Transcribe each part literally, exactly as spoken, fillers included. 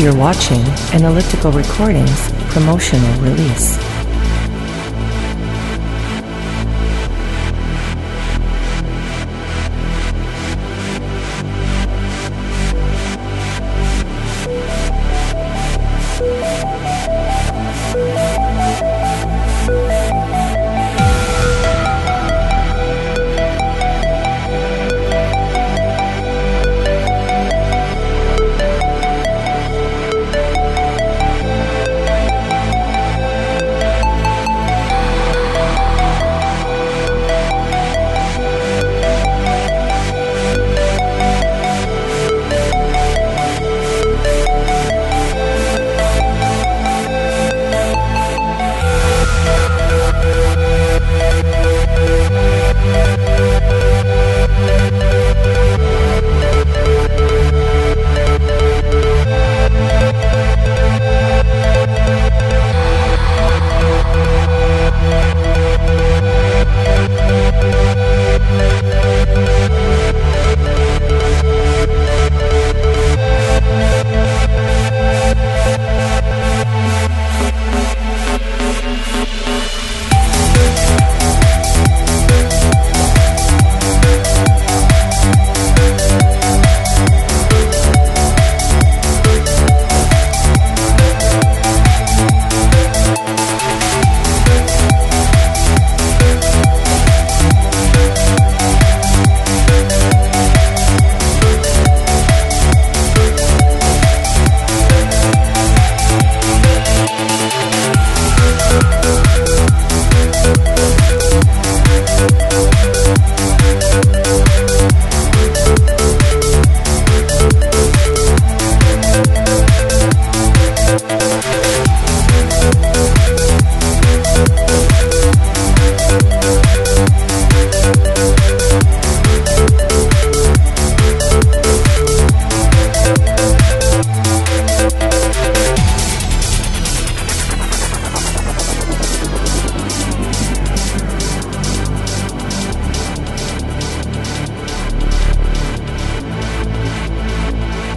You're watching an Elliptical Recordings promotional release.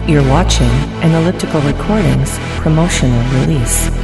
You're watching an Elliptical Recordings promotional release.